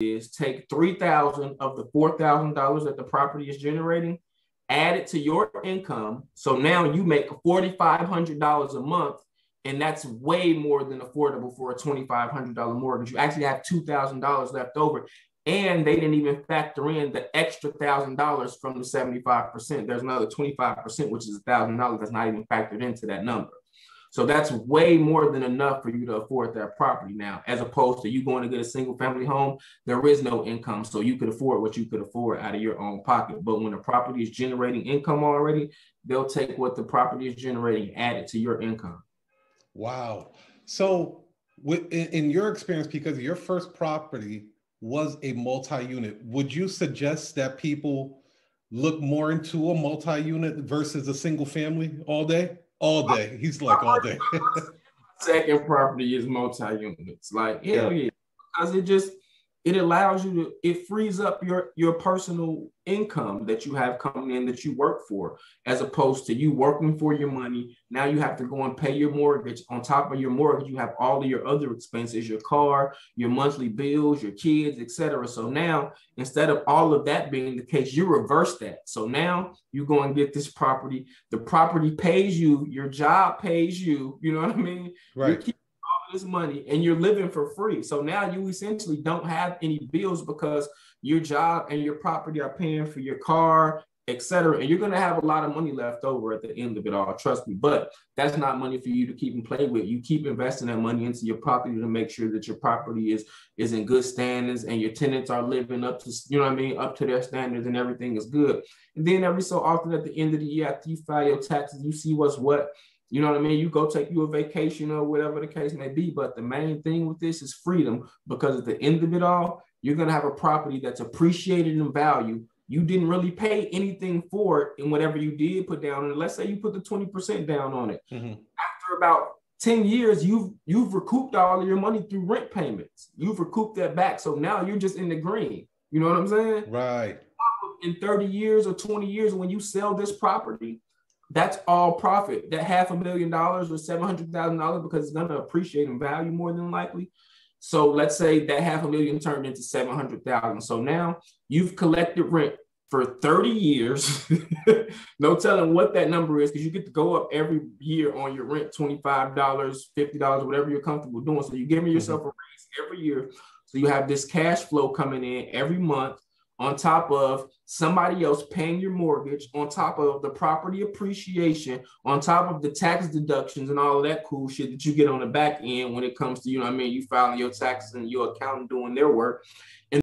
is take $3,000 of the $4,000 that the property is generating, add it to your income. So now you make $4,500 a month, and that's way more than affordable for a $2,500 mortgage. You actually have $2,000 left over, and they didn't even factor in the extra $1,000 from the 75%. There's another 25%, which is $1,000 that's not even factored into that number. So that's way more than enough for you to afford that property now, as opposed to you going to get a single family home. There is no income, so you could afford what you could afford out of your own pocket. But when the property is generating income already, they'll take what the property is generating, add it to your income. Wow. So in your experience, because your first property was a multi-unit, would you suggest that people look more into a multi-unit versus a single family all day? All day. He's like, all day. Second property is multi-units. Like, hell yeah. Because it allows you to, it frees up your personal income that you have coming in that you work for, as opposed to you working for your money. Now you have to go and pay your mortgage. On top of your mortgage, you have all of your other expenses, your car, your monthly bills, your kids, etc. So now, instead of all of that being the case, you reverse that. So now you go and get this property. The property pays you, your job pays you, you know what I mean? Right. This money, and you're living for free. So now you essentially don't have any bills because your job and your property are paying for your car, etc. And you're going to have a lot of money left over at the end of it all, trust me. But that's not money for you to keep and play with. You keep investing that money into your property to make sure that your property is in good standings and your tenants are living up to, you know what I mean, up to their standards, and everything is good. And then every so often at the end of the year, after you file your taxes, you see what's what. You know what I mean? You go take you a vacation or whatever the case may be. But the main thing with this is freedom, because at the end of it all, you're going to have a property that's appreciated in value. You didn't really pay anything for it in whatever you did put down. And let's say you put the 20% down on it. Mm-hmm. After about 10 years, you've recouped all of your money through rent payments. You've recouped that back. So now you're just in the green. You know what I'm saying? Right. In 30 years or 20 years, when you sell this property, that's all profit. That $500,000 or $700,000, because it's going to appreciate in value more than likely. So let's say that $500,000 turned into $700,000. So now you've collected rent for 30 years. No telling what that number is, because you get to go up every year on your rent, $25, $50, whatever you're comfortable doing. So you're giving yourself a raise every year. So you have this cash flow coming in every month, on top of somebody else paying your mortgage, on top of the property appreciation, on top of the tax deductions and all of that cool shit that you get on the back end when it comes to, you know what I mean, you filing your taxes and your accountant doing their work. And